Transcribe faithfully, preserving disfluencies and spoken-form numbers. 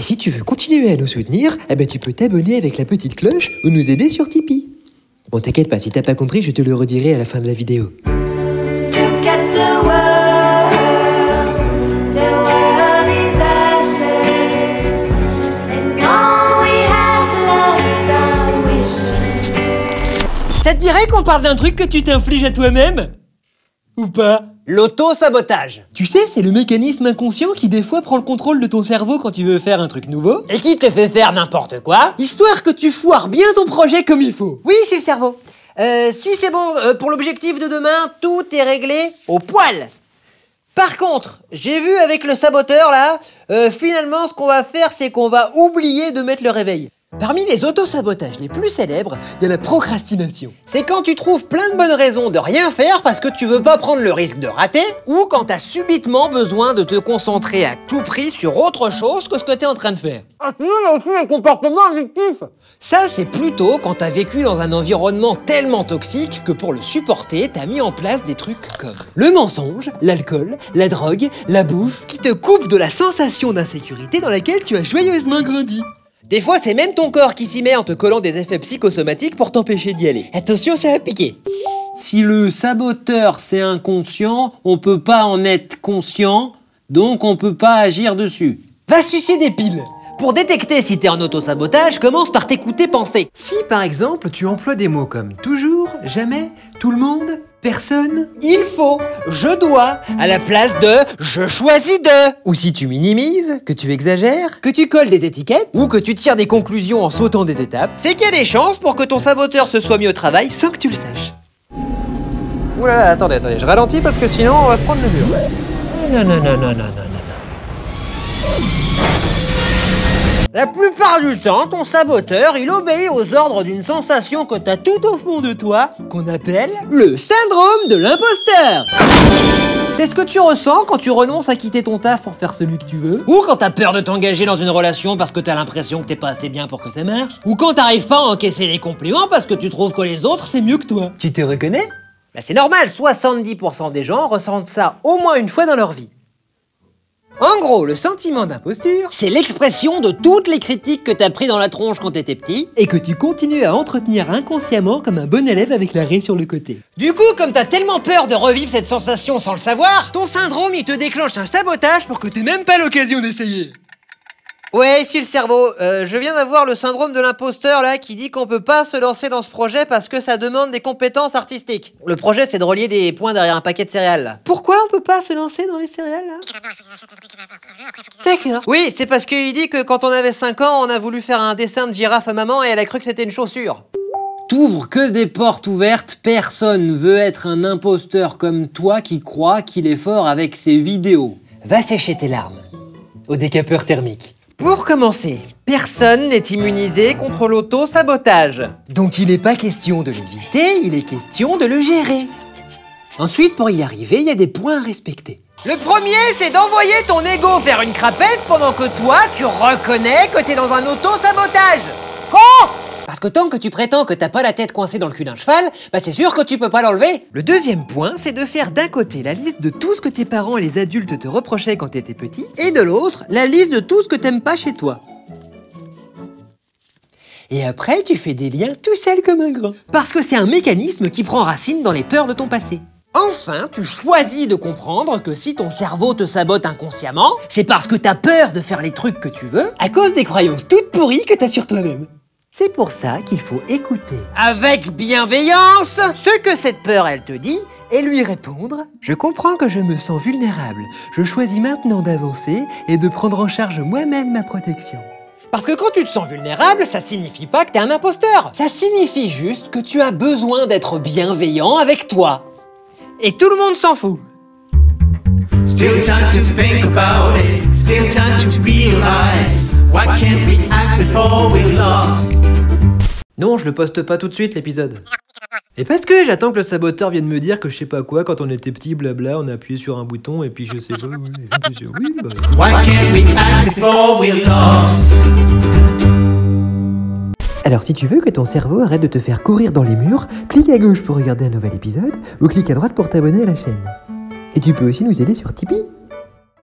Et si tu veux continuer à nous soutenir, eh ben tu peux t'abonner avec la petite cloche ou nous aider sur Tipeee. Bon, t'inquiète pas, si t'as pas compris, je te le redirai à la fin de la vidéo. Look at the world, the world is ashes, and all we have left are wishes. Ça te dirait qu'on parle d'un truc que tu t'infliges à toi-même ? Ou pas ? L'auto-sabotage. Tu sais, c'est le mécanisme inconscient qui des fois prend le contrôle de ton cerveau quand tu veux faire un truc nouveau. Et qui te fait faire n'importe quoi, histoire que tu foires bien ton projet comme il faut. Oui, c'est le cerveau. Euh, si c'est bon, euh, pour l'objectif de demain, tout est réglé au poil. Par contre, j'ai vu avec le saboteur là, euh, finalement ce qu'on va faire c'est qu'on va oublier de mettre le réveil. Parmi les autosabotages les plus célèbres, il y a la procrastination. C'est quand tu trouves plein de bonnes raisons de rien faire parce que tu veux pas prendre le risque de rater, ou quand t'as subitement besoin de te concentrer à tout prix sur autre chose que ce que t'es en train de faire. Ah sinon, il y a aussi un comportement addictif. Ça, c'est plutôt quand t'as vécu dans un environnement tellement toxique que pour le supporter, t'as mis en place des trucs comme le mensonge, l'alcool, la drogue, la bouffe, qui te coupent de la sensation d'insécurité dans laquelle tu as joyeusement grandi. Des fois, c'est même ton corps qui s'y met en te collant des effets psychosomatiques pour t'empêcher d'y aller. Attention, ça va piquer. Si le saboteur, c'est inconscient, on peut pas en être conscient, donc on peut pas agir dessus. Va sucer des piles. Pour détecter si t'es en autosabotage, commence par t'écouter penser. Si, par exemple, tu emploies des mots comme « toujours »,« jamais »,« tout le monde », personne, il faut, je dois, à la place de, je choisis de. Ou si tu minimises, que tu exagères, que tu colles des étiquettes, ou que tu tires des conclusions en sautant des étapes, c'est qu'il y a des chances pour que ton saboteur se soit mis au travail sans que tu le saches. Ouh là là, attendez, attendez, je ralentis parce que sinon on va se prendre le mur. Non, non, non, non, non, non, non. La plupart du temps, ton saboteur, il obéit aux ordres d'une sensation que t'as tout au fond de toi, qu'on appelle le syndrome de l'imposteur. C'est ce que tu ressens quand tu renonces à quitter ton taf pour faire celui que tu veux, ou quand t'as peur de t'engager dans une relation parce que t'as l'impression que t'es pas assez bien pour que ça marche, ou quand t'arrives pas à encaisser les compliments parce que tu trouves que les autres c'est mieux que toi. Tu te reconnais? Bah c'est normal, soixante-dix pour cent des gens ressentent ça au moins une fois dans leur vie. En gros, le sentiment d'imposture, c'est l'expression de toutes les critiques que t'as pris dans la tronche quand t'étais petit et que tu continues à entretenir inconsciemment comme un bon élève avec la raie sur le côté. Du coup, comme t'as tellement peur de revivre cette sensation sans le savoir, ton syndrome, il te déclenche un sabotage pour que t'aies même pas l'occasion d'essayer. Ouais, ici le cerveau, euh, je viens d'avoir le syndrome de l'imposteur là qui dit qu'on peut pas se lancer dans ce projet parce que ça demande des compétences artistiques. Le projet, c'est de relier des points derrière un paquet de céréales là. Pourquoi on peut pas se lancer dans les céréales là? Oui, c'est parce qu'il dit que quand on avait cinq ans, on a voulu faire un dessin de girafe à maman et elle a cru que c'était une chaussure. T'ouvres que des portes ouvertes, personne ne veut être un imposteur comme toi qui croit qu'il est fort avec ses vidéos. Va sécher tes larmes au décapeur thermique. Pour commencer, personne n'est immunisé contre l'auto-sabotage. Donc il n'est pas question de l'éviter, il est question de le gérer. Ensuite, pour y arriver, il y a des points à respecter. Le premier, c'est d'envoyer ton ego faire une crapette pendant que toi, tu reconnais que t'es dans un auto-sabotage. Oh ! Parce que tant que tu prétends que t'as pas la tête coincée dans le cul d'un cheval, bah c'est sûr que tu peux pas l'enlever. Le deuxième point, c'est de faire d'un côté la liste de tout ce que tes parents et les adultes te reprochaient quand t'étais petit, et de l'autre, la liste de tout ce que t'aimes pas chez toi. Et après, tu fais des liens tout seul comme un grand. Parce que c'est un mécanisme qui prend racine dans les peurs de ton passé. Enfin, tu choisis de comprendre que si ton cerveau te sabote inconsciemment, c'est parce que t'as peur de faire les trucs que tu veux à cause des croyances toutes pourries que t'as sur toi-même. C'est pour ça qu'il faut écouter avec bienveillance ce que cette peur elle te dit et lui répondre « Je comprends que je me sens vulnérable, je choisis maintenant d'avancer et de prendre en charge moi-même ma protection. » Parce que quand tu te sens vulnérable, ça signifie pas que t'es un imposteur. Ça signifie juste que tu as besoin d'être bienveillant avec toi. Et tout le monde s'en fout. Still time to think about it, still time to realize, why can't we act before we're lost? Non, je le poste pas tout de suite l'épisode. Et parce que j'attends que le saboteur vienne me dire que je sais pas quoi quand on était petit, blabla, on appuyait sur un bouton et puis je sais pas, oui, je sais, oui, bah... Why can't we act before we're lost? Alors si tu veux que ton cerveau arrête de te faire courir dans les murs, clique à gauche pour regarder un nouvel épisode ou clique à droite pour t'abonner à la chaîne. Et tu peux aussi nous aider sur Tipeee.